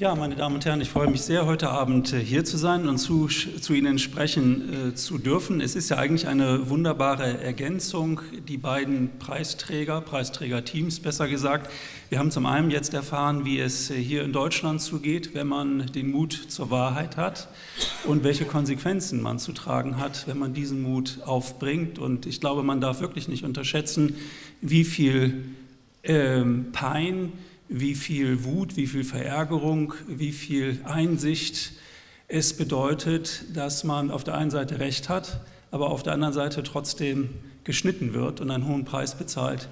Ja, meine Damen und Herren, ich freue mich sehr, heute Abend hier zu sein und zu Ihnen sprechen zu dürfen. Es ist ja eigentlich eine wunderbare Ergänzung, die beiden Preisträgerteams besser gesagt. Wir haben zum einen jetzt erfahren, wie es hier in Deutschland zugeht, wenn man den Mut zur Wahrheit hat und welche Konsequenzen man zu tragen hat, wenn man diesen Mut aufbringt. Und ich glaube, man darf wirklich nicht unterschätzen, wie viel Pein, wie viel Wut, wie viel Verärgerung, wie viel Einsicht es bedeutet, dass man auf der einen Seite Recht hat, aber auf der anderen Seite trotzdem geschnitten wird und einen hohen Preis bezahlt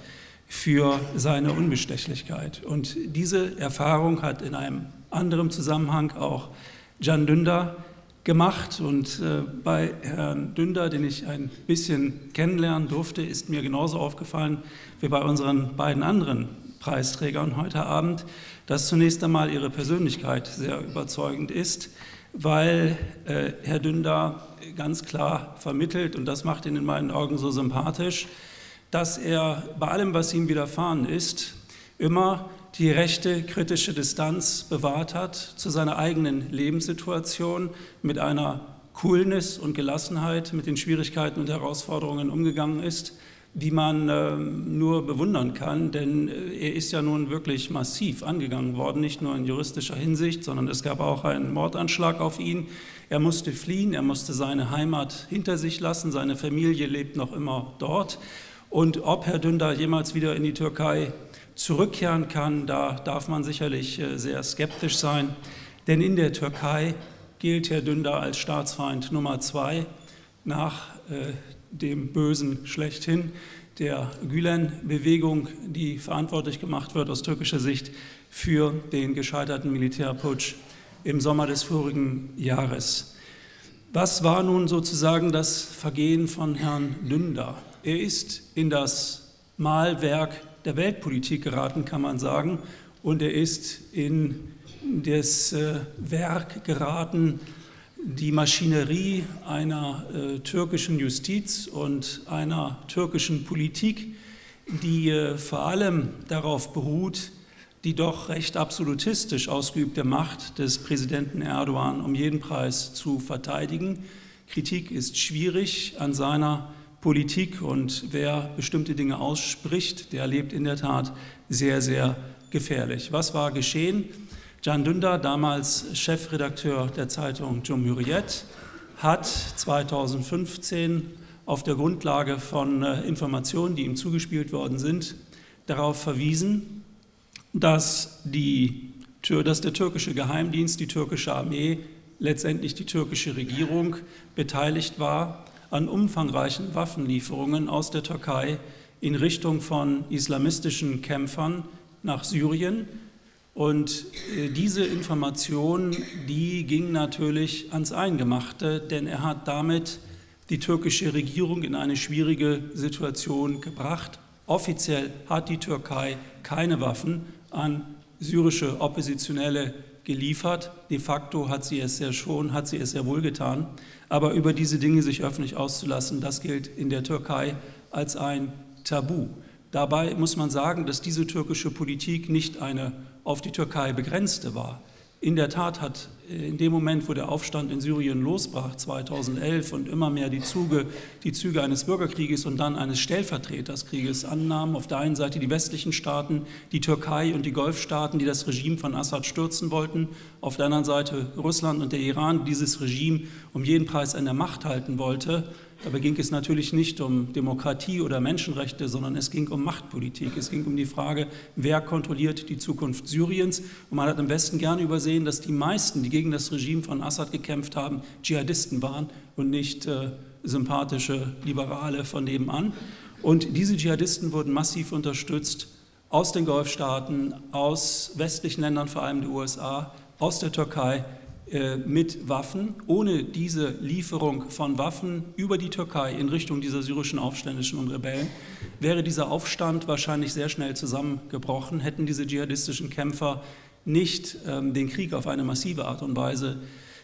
für seine Unbestechlichkeit. Und diese Erfahrung hat in einem anderen Zusammenhang auch Can Dündar gemacht. Und bei Herrn Dündar, den ich ein bisschen kennenlernen durfte, ist mir genauso aufgefallen wie bei unseren beiden anderen Preisträgern heute Abend, dass zunächst einmal ihre Persönlichkeit sehr überzeugend ist, weil Herr Dündar ganz klar vermittelt, und das macht ihn in meinen Augen so sympathisch, dass er bei allem, was ihm widerfahren ist, immer die rechte kritische Distanz bewahrt hat zu seiner eigenen Lebenssituation, mit einer Coolness und Gelassenheit mit den Schwierigkeiten und Herausforderungen umgegangen ist, die man nur bewundern kann, denn er ist ja nun wirklich massiv angegangen worden, nicht nur in juristischer Hinsicht, sondern es gab auch einen Mordanschlag auf ihn. Er musste fliehen, er musste seine Heimat hinter sich lassen, seine Familie lebt noch immer dort. Und ob Herr Dündar jemals wieder in die Türkei zurückkehren kann, da darf man sicherlich sehr skeptisch sein, denn in der Türkei gilt Herr Dündar als Staatsfeind Nummer 2 nach dem Bösen schlechthin, der Gülen-Bewegung, die verantwortlich gemacht wird aus türkischer Sicht für den gescheiterten Militärputsch im Sommer des vorigen Jahres. Was war nun sozusagen das Vergehen von Herrn Dündar? Er ist in das Mahlwerk der Weltpolitik geraten, kann man sagen, und er ist in das Werk geraten, die Maschinerie einer türkischen Justiz und einer türkischen Politik, die vor allem darauf beruht, die doch recht absolutistisch ausgeübte Macht des Präsidenten Erdogan um jeden Preis zu verteidigen. Kritik ist schwierig an seiner Politik, und wer bestimmte Dinge ausspricht, der lebt in der Tat sehr, sehr gefährlich. Was war geschehen? Can Dündar, damals Chefredakteur der Zeitung Cumhuriyet, hat 2015 auf der Grundlage von Informationen, die ihm zugespielt worden sind, darauf verwiesen, dass der türkische Geheimdienst, die türkische Armee, letztendlich die türkische Regierung beteiligt war an umfangreichen Waffenlieferungen aus der Türkei in Richtung von islamistischen Kämpfern nach Syrien. Und diese Information, die ging natürlich ans Eingemachte, denn er hat damit die türkische Regierung in eine schwierige Situation gebracht. Offiziell hat die Türkei keine Waffen an syrische Oppositionelle geliefert. De facto hat sie es sehr wohl getan. Aber über diese Dinge sich öffentlich auszulassen, das gilt in der Türkei als ein Tabu. Dabei muss man sagen, dass diese türkische Politik nicht eine auf die Türkei begrenzte war. In der Tat hat in dem Moment, wo der Aufstand in Syrien losbrach, 2011, und immer mehr die Züge eines Bürgerkrieges und dann eines Stellvertreterkrieges annahmen, auf der einen Seite die westlichen Staaten, die Türkei und die Golfstaaten, die das Regime von Assad stürzen wollten, auf der anderen Seite Russland und der Iran, die dieses Regime um jeden Preis an der Macht halten wollte. Dabei ging es natürlich nicht um Demokratie oder Menschenrechte, sondern es ging um Machtpolitik. Es ging um die Frage, wer kontrolliert die Zukunft Syriens. Und man hat im Westen gerne übersehen, dass die meisten, die gegen das Regime von Assad gekämpft haben, Dschihadisten waren und nicht sympathische Liberale von nebenan. Und diese Dschihadisten wurden massiv unterstützt aus den Golfstaaten, aus westlichen Ländern, vor allem der USA, aus der Türkei, mit Waffen. Ohne diese Lieferung von Waffen über die Türkei in Richtung dieser syrischen Aufständischen und Rebellen wäre dieser Aufstand wahrscheinlich sehr schnell zusammengebrochen, hätten diese dschihadistischen Kämpfer nicht den Krieg auf eine massive Art und Weise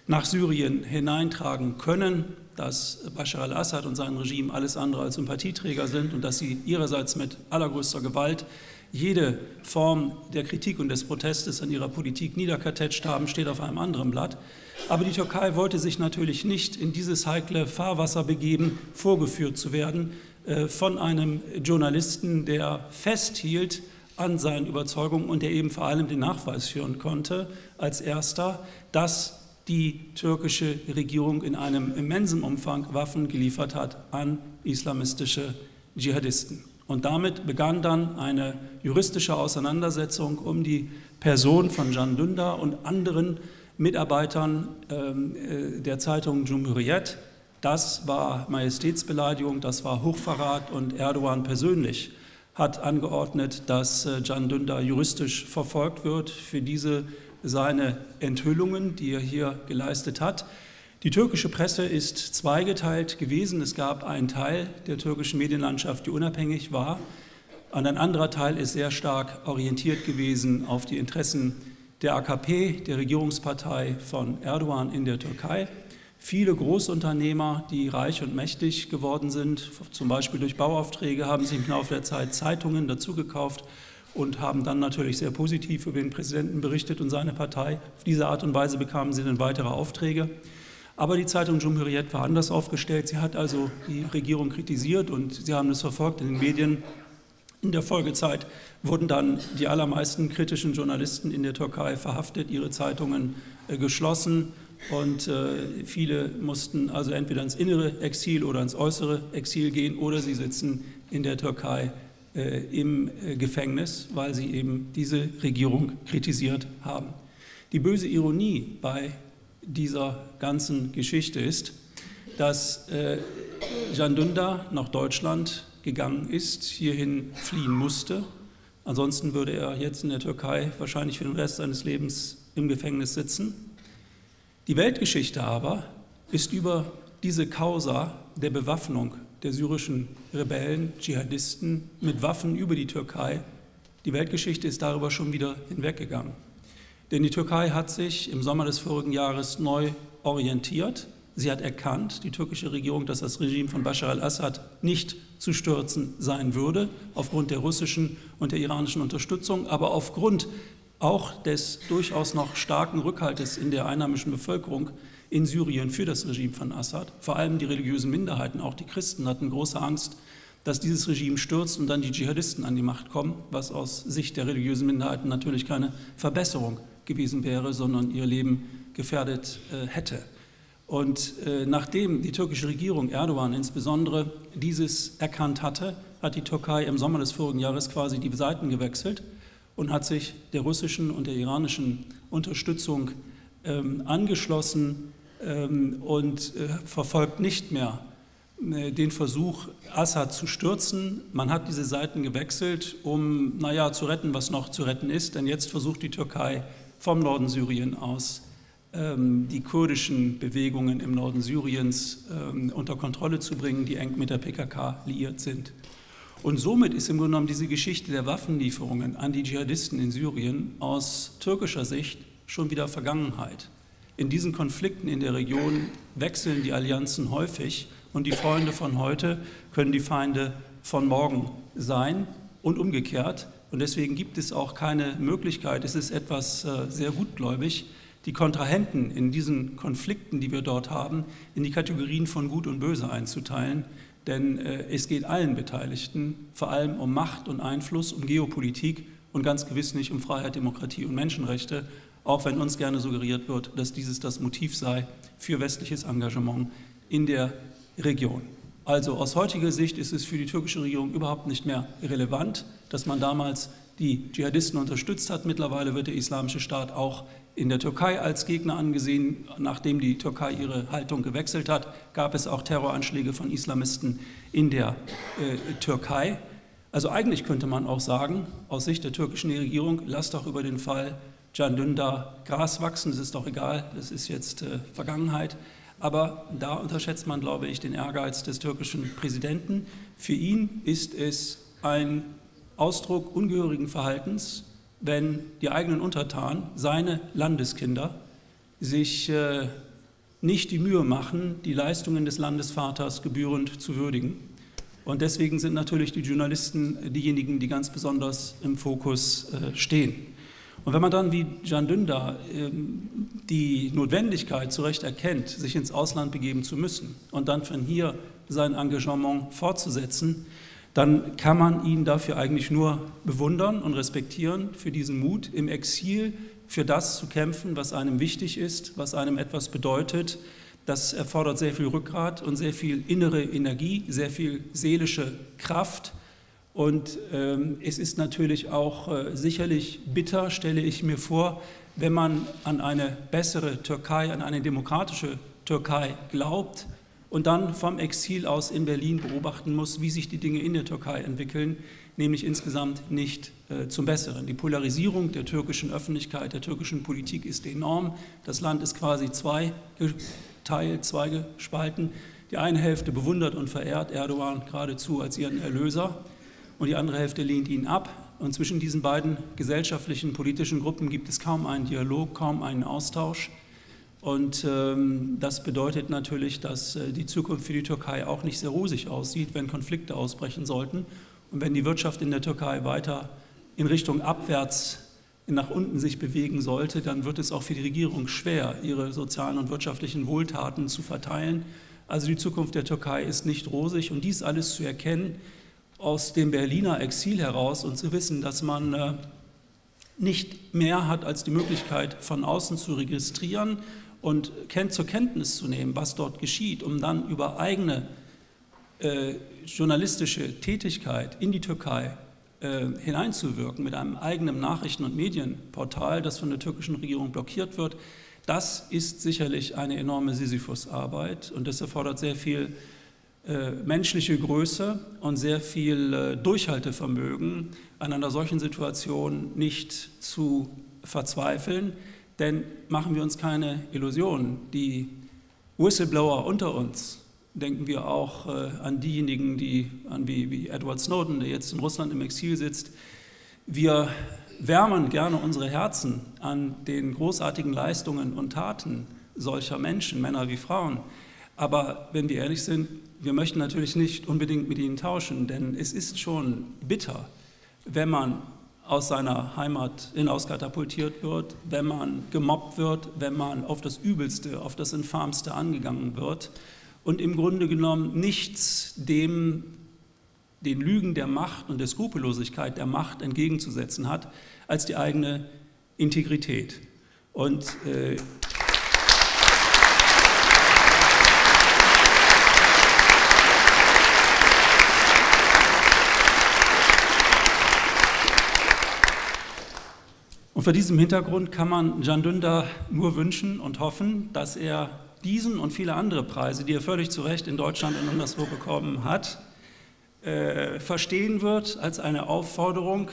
nach Syrien hineintragen können, dass Bashar al-Assad und sein Regime alles andere als Sympathieträger sind und dass sie ihrerseits mit allergrößter Gewalt jede Form der Kritik und des Protestes an ihrer Politik niederkartetscht haben, steht auf einem anderen Blatt. Aber die Türkei wollte sich natürlich nicht in dieses heikle Fahrwasser begeben, vorgeführt zu werden von einem Journalisten, der festhielt an seinen Überzeugungen und der eben vor allem den Nachweis führen konnte, als erster, dass die türkische Regierung in einem immensen Umfang Waffen geliefert hat an islamistische Dschihadisten. Und damit begann dann eine juristische Auseinandersetzung um die Person von Can Dündar und anderen Mitarbeitern der Zeitung Cumhuriyet. Das war Majestätsbeleidigung, das war Hochverrat, und Erdogan persönlich hat angeordnet, dass Can Dündar juristisch verfolgt wird für diese seine Enthüllungen, die er hier geleistet hat. Die türkische Presse ist zweigeteilt gewesen. Es gab einen Teil der türkischen Medienlandschaft, die unabhängig war, und ein anderer Teil ist sehr stark orientiert gewesen auf die Interessen der AKP, der Regierungspartei von Erdogan in der Türkei. Viele Großunternehmer, die reich und mächtig geworden sind, zum Beispiel durch Bauaufträge, haben sich im Laufe der Zeit Zeitungen dazugekauft und haben dann natürlich sehr positiv über den Präsidenten berichtet und seine Partei. Auf diese Art und Weise bekamen sie dann weitere Aufträge. Aber die Zeitung Cumhuriyet war anders aufgestellt. Sie hat also die Regierung kritisiert und sie haben das verfolgt in den Medien. In der Folgezeit wurden dann die allermeisten kritischen Journalisten in der Türkei verhaftet, ihre Zeitungen geschlossen, und viele mussten also entweder ins innere Exil oder ins äußere Exil gehen oder sie sitzen in der Türkei im Gefängnis, weil sie eben diese Regierung kritisiert haben. Die böse Ironie bei dieser ganzen Geschichte ist, dass Can Dündar nach Deutschland gegangen ist, hierhin fliehen musste. Ansonsten würde er jetzt in der Türkei wahrscheinlich für den Rest seines Lebens im Gefängnis sitzen. Die Weltgeschichte aber ist über diese Causa der Bewaffnung der syrischen Rebellen, Dschihadisten mit Waffen über die Türkei, die Weltgeschichte ist darüber schon wieder hinweggegangen. Denn die Türkei hat sich im Sommer des vorigen Jahres neu orientiert. Sie hat erkannt, die türkische Regierung, dass das Regime von Bashar al-Assad nicht zu stürzen sein würde, aufgrund der russischen und der iranischen Unterstützung, aber aufgrund auch des durchaus noch starken Rückhaltes in der einheimischen Bevölkerung in Syrien für das Regime von Assad. Vor allem die religiösen Minderheiten, auch die Christen, hatten große Angst, dass dieses Regime stürzt und dann die Dschihadisten an die Macht kommen, was aus Sicht der religiösen Minderheiten natürlich keine Verbesserung gewesen wäre, sondern ihr Leben gefährdet hätte. Und nachdem die türkische Regierung, Erdogan insbesondere, dieses erkannt hatte, hat die Türkei im Sommer des vorigen Jahres quasi die Seiten gewechselt und hat sich der russischen und der iranischen Unterstützung angeschlossen und verfolgt nicht mehr den Versuch, Assad zu stürzen. Man hat diese Seiten gewechselt, um, naja, zu retten, was noch zu retten ist, denn jetzt versucht die Türkei vom Norden Syrien aus die kurdischen Bewegungen im Norden Syriens unter Kontrolle zu bringen, die eng mit der PKK liiert sind. Und somit ist im Grunde genommen diese Geschichte der Waffenlieferungen an die Dschihadisten in Syrien aus türkischer Sicht schon wieder Vergangenheit. In diesen Konflikten in der Region wechseln die Allianzen häufig und die Freunde von heute können die Feinde von morgen sein und umgekehrt. Und deswegen gibt es auch keine Möglichkeit, es ist etwas sehr gutgläubig, die Kontrahenten in diesen Konflikten, die wir dort haben, in die Kategorien von Gut und Böse einzuteilen. Denn es geht allen Beteiligten vor allem um Macht und Einfluss, um Geopolitik und ganz gewiss nicht um Freiheit, Demokratie und Menschenrechte, auch wenn uns gerne suggeriert wird, dass dieses das Motiv sei für westliches Engagement in der Region. Also aus heutiger Sicht ist es für die türkische Regierung überhaupt nicht mehr relevant, dass man damals die Dschihadisten unterstützt hat. Mittlerweile wird der Islamische Staat auch in der Türkei als Gegner angesehen. Nachdem die Türkei ihre Haltung gewechselt hat, gab es auch Terroranschläge von Islamisten in der Türkei. Also eigentlich könnte man auch sagen, aus Sicht der türkischen Regierung, lasst doch über den Fall Can Dündar Gras wachsen, das ist doch egal, das ist jetzt Vergangenheit. Aber da unterschätzt man, glaube ich, den Ehrgeiz des türkischen Präsidenten. Für ihn ist es ein Ausdruck ungehörigen Verhaltens, wenn die eigenen Untertanen, seine Landeskinder, sich nicht die Mühe machen, die Leistungen des Landesvaters gebührend zu würdigen. Und deswegen sind natürlich die Journalisten diejenigen, die ganz besonders im Fokus stehen. Und wenn man dann wie Can Dündar die Notwendigkeit zu Recht erkennt, sich ins Ausland begeben zu müssen und dann von hier sein Engagement fortzusetzen, dann kann man ihn dafür eigentlich nur bewundern und respektieren, für diesen Mut im Exil, für das zu kämpfen, was einem wichtig ist, was einem etwas bedeutet. Das erfordert sehr viel Rückgrat und sehr viel innere Energie, sehr viel seelische Kraft. Und es ist natürlich auch sicherlich bitter, stelle ich mir vor, wenn man an eine bessere Türkei, an eine demokratische Türkei glaubt und dann vom Exil aus in Berlin beobachten muss, wie sich die Dinge in der Türkei entwickeln, nämlich insgesamt nicht zum Besseren. Die Polarisierung der türkischen Öffentlichkeit, der türkischen Politik ist enorm. Das Land ist quasi zweigespalten. Die eine Hälfte bewundert und verehrt Erdogan geradezu als ihren Erlöser und die andere Hälfte lehnt ihn ab. Und zwischen diesen beiden gesellschaftlichen, politischen Gruppen gibt es kaum einen Dialog, kaum einen Austausch. Und das bedeutet natürlich, dass die Zukunft für die Türkei auch nicht sehr rosig aussieht, wenn Konflikte ausbrechen sollten und wenn die Wirtschaft in der Türkei weiter in Richtung abwärts nach unten sich bewegen sollte, dann wird es auch für die Regierung schwer, ihre sozialen und wirtschaftlichen Wohltaten zu verteilen. Also die Zukunft der Türkei ist nicht rosig und dies alles zu erkennen aus dem Berliner Exil heraus und zu wissen, dass man nicht mehr hat als die Möglichkeit, von außen zu registrieren und zur Kenntnis zu nehmen, was dort geschieht, um dann über eigene journalistische Tätigkeit in die Türkei hineinzuwirken mit einem eigenen Nachrichten- und Medienportal, das von der türkischen Regierung blockiert wird, das ist sicherlich eine enorme Sisyphusarbeit und das erfordert sehr viel menschliche Größe und sehr viel Durchhaltevermögen, an einer solchen Situation nicht zu verzweifeln, denn machen wir uns keine Illusionen. Die Whistleblower unter uns, denken wir auch an diejenigen, wie Edward Snowden, der jetzt in Russland im Exil sitzt. Wir wärmen gerne unsere Herzen an den großartigen Leistungen und Taten solcher Menschen, Männer wie Frauen. Aber wenn wir ehrlich sind, wir möchten natürlich nicht unbedingt mit ihnen tauschen, denn es ist schon bitter, wenn man aus seiner Heimat hinauskatapultiert wird, wenn man gemobbt wird, wenn man auf das Übelste, auf das Infamste angegangen wird. Und im Grunde genommen nichts den Lügen der Macht und der Skrupellosigkeit der Macht entgegenzusetzen hat, als die eigene Integrität. Und vor diesem Hintergrund kann man Can Dündar nur wünschen und hoffen, dass er diesen und viele andere Preise, die er völlig zu Recht in Deutschland und anderswo bekommen hat, verstehen wird als eine Aufforderung,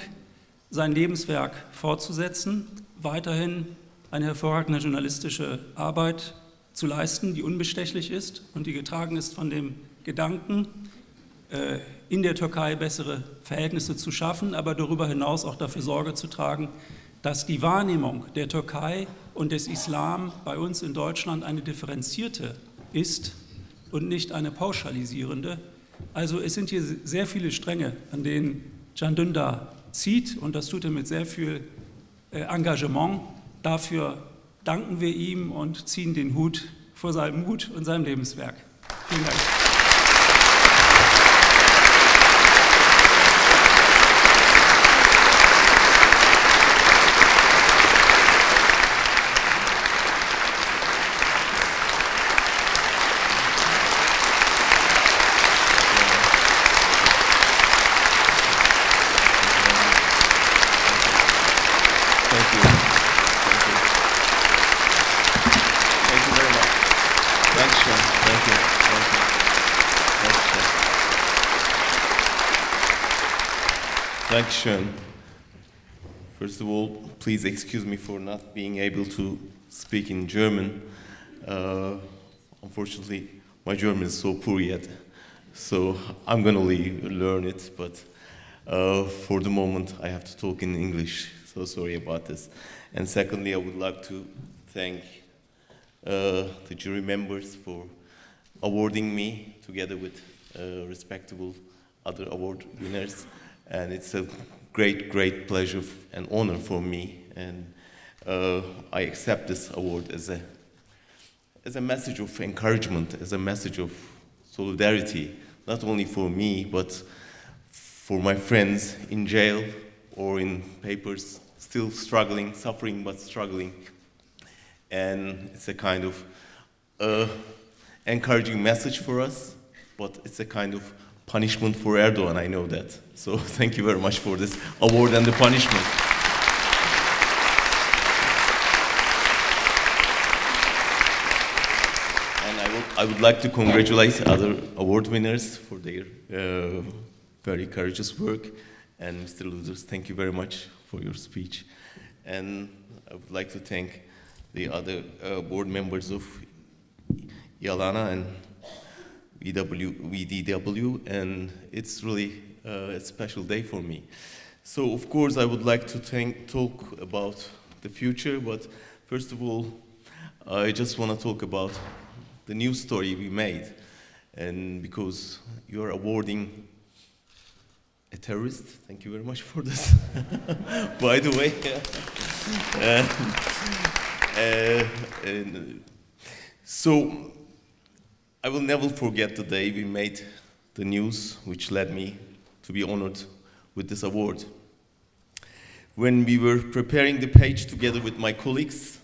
sein Lebenswerk fortzusetzen, weiterhin eine hervorragende journalistische Arbeit zu leisten, die unbestechlich ist und die getragen ist von dem Gedanken, in der Türkei bessere Verhältnisse zu schaffen, aber darüber hinaus auch dafür Sorge zu tragen, dass die Wahrnehmung der Türkei und des Islam bei uns in Deutschland eine differenzierte ist und nicht eine pauschalisierende. Also es sind hier sehr viele Stränge, an denen Can Dündar zieht und das tut er mit sehr viel Engagement. Dafür danken wir ihm und ziehen den Hut vor seinem Mut und seinem Lebenswerk. Vielen Dank. Dankeschön. First of all, please excuse me for not being able to speak in German. Unfortunately, my German is so poor yet, so I'm gonna learn it, but for the moment I have to talk in English, so sorry about this. And secondly, I would like to thank the jury members for awarding me, together with respectable other award winners, and it's a great, great pleasure and honor for me, and I accept this award as a message of encouragement, as a message of solidarity, not only for me, but for my friends in jail or in papers, still struggling, suffering, but struggling. And it's a kind of encouraging message for us, but it's a kind of punishment for Erdogan, I know that. So thank you very much for this award and the punishment. And I would like to congratulate other award winners for their very courageous work. And Mr. Lüders, thank you very much for your speech. And I would like to thank the other board members of Yalana and VDW, and it's really a special day for me. So of course I would like to talk about the future, but first of all I just want to talk about the news story we made, and because you are awarding a terrorist, thank you very much for this, by the way. So I will never forget the day we made the news, which led me to be honored with this award. When we were preparing the page together with my colleagues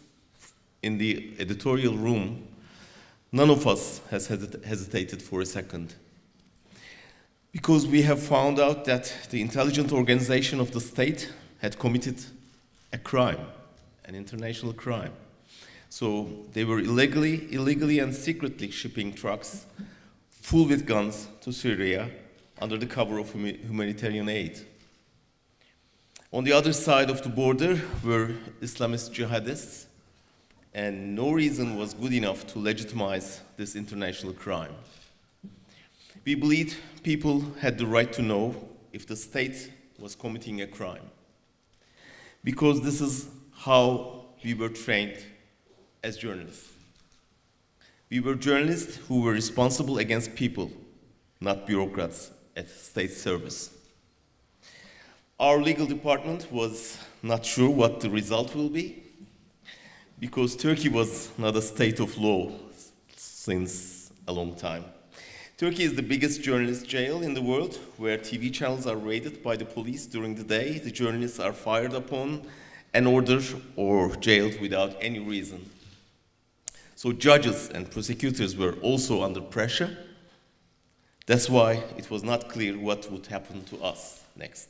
in the editorial room, none of us has hesitated for a second. Because we have found out that the intelligence organization of the state had committed a crime, an international crime. So they were illegally and secretly shipping trucks full with guns to Syria under the cover of humanitarian aid. On the other side of the border were Islamist jihadists, and no reason was good enough to legitimize this international crime. We believed people had the right to know if the state was committing a crime, because this is how we were trained as journalists. We were journalists who were responsible against people, not bureaucrats at state service. Our legal department was not sure what the result will be, because Turkey was not a state of law since a long time. Turkey is the biggest journalist jail in the world, where TV channels are raided by the police during the day, the journalists are fired upon and ordered or jailed without any reason. So judges and prosecutors were also under pressure. That's why it was not clear what would happen to us next.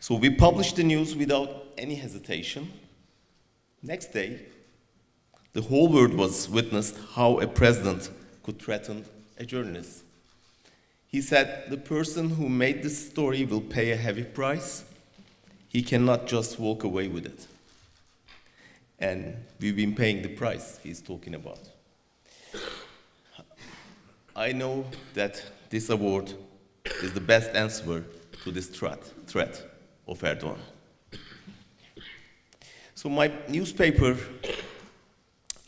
So we published the news without any hesitation. Next day, the whole world was witnessed how a president could threaten a journalist. He said, "The person who made this story will pay a heavy price. He cannot just walk away with it." And we've been paying the price he's talking about. I know that this award is the best answer to this threat of Erdogan. So my newspaper,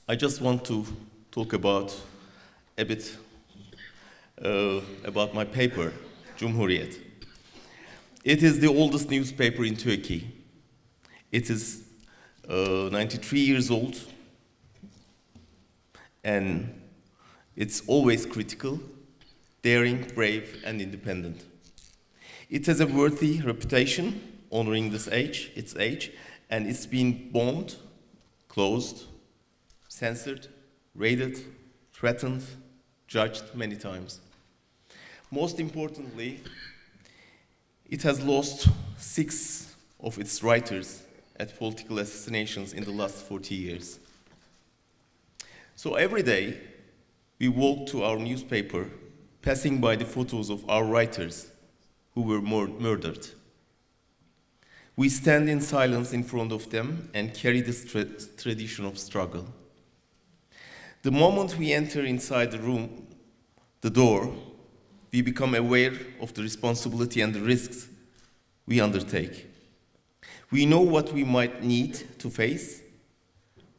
I just want to talk about a bit about my paper, Cumhuriyet. It is the oldest newspaper in Turkey. It is 93 years old, and it's always critical, daring, brave, and independent. It has a worthy reputation, honoring this age, its age, and it's been bombed, closed, censored, raided, threatened, judged many times. Most importantly, it has lost 6 of its writers at political assassinations in the last 40 years. So every day we walk to our newspaper, passing by the photos of our writers who were murdered. We stand in silence in front of them and carry this tradition of struggle. The moment we enter inside the room, the door, we become aware of the responsibility and the risks we undertake. We know what we might need to face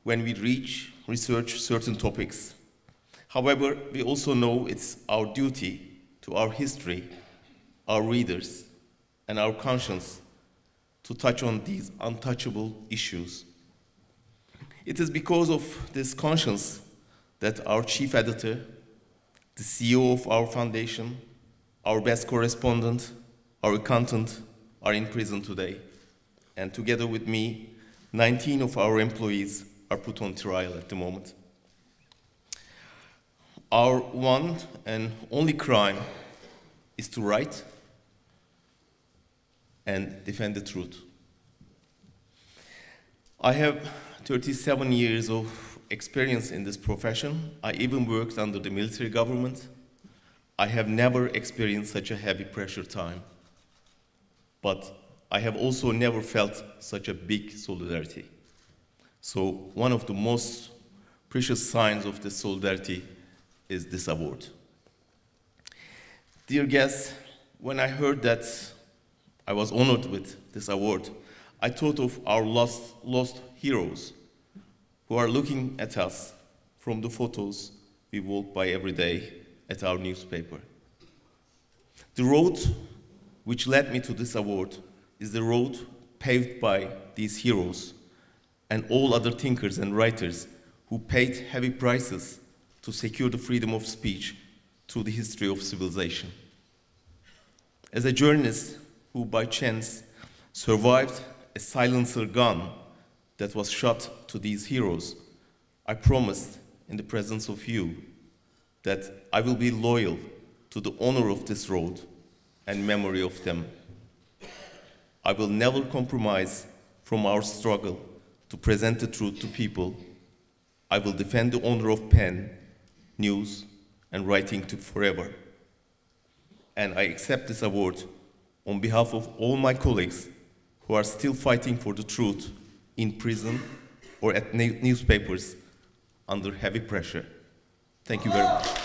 when we research certain topics. However, we also know it's our duty to our history our readers, and our conscience to touch on these untouchable issues. It is because of this conscience that our chief editor, the CEO of our foundation, our best correspondent, our accountant are in prison today. And together with me, 19 of our employees are put on trial at the moment. Our one and only crime is to write and defend the truth. I have 37 years of experience in this profession. I even worked under the military government. I have never experienced such a heavy pressure time. But I have also never felt such a big solidarity. So one of the most precious signs of this solidarity is this award. Dear guests, when I heard that I was honored with this award, I thought of our lost heroes who are looking at us from the photos we walk by every day at our newspaper. The road which led me to this award is the road paved by these heroes and all other thinkers and writers who paid heavy prices to secure the freedom of speech through the history of civilization. As a journalist who by chance survived a silencer gun that was shot to these heroes, I promised in the presence of you that I will be loyal to the honor of this road and memory of them. I will never compromise from our struggle to present the truth to people. I will defend the honor of pen, news, and writing to forever. And I accept this award on behalf of all my colleagues who are still fighting for the truth in prison or at newspapers under heavy pressure. Thank you very much.